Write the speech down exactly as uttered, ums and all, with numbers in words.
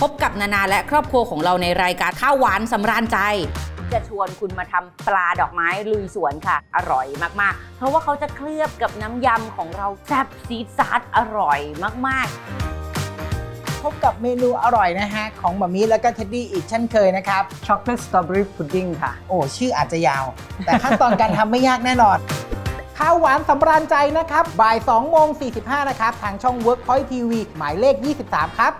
พบกับนานาและครอบครัวของเราในรายการข้าวหวานสำราญใจจะชวนคุณมาทำปลาดอกไม้ลุยสวนค่ะอร่อยมากๆเพราะว่าเขาจะเคลือบกับน้ำยำของเราแซ่บซีดซาดอร่อยมากๆพบกับเมนูอร่อยนะฮะของหม่ามี่แล้วก็เท็ดดี้อีกเช่นเคยนะครับช็อกโกแลตสตรอเบอรี่พุดดิ้งค่ะโอ้ชื่ออาจจะยาวแต่ขั้นตอนการทำไม่ยากแน่นอนข้าวหวานสำราญใจนะครับบ่ายสองโมงสี่สิบห้านะครับทางช่อง Workpoint ที วี หมายเลขยี่สิบสามครับ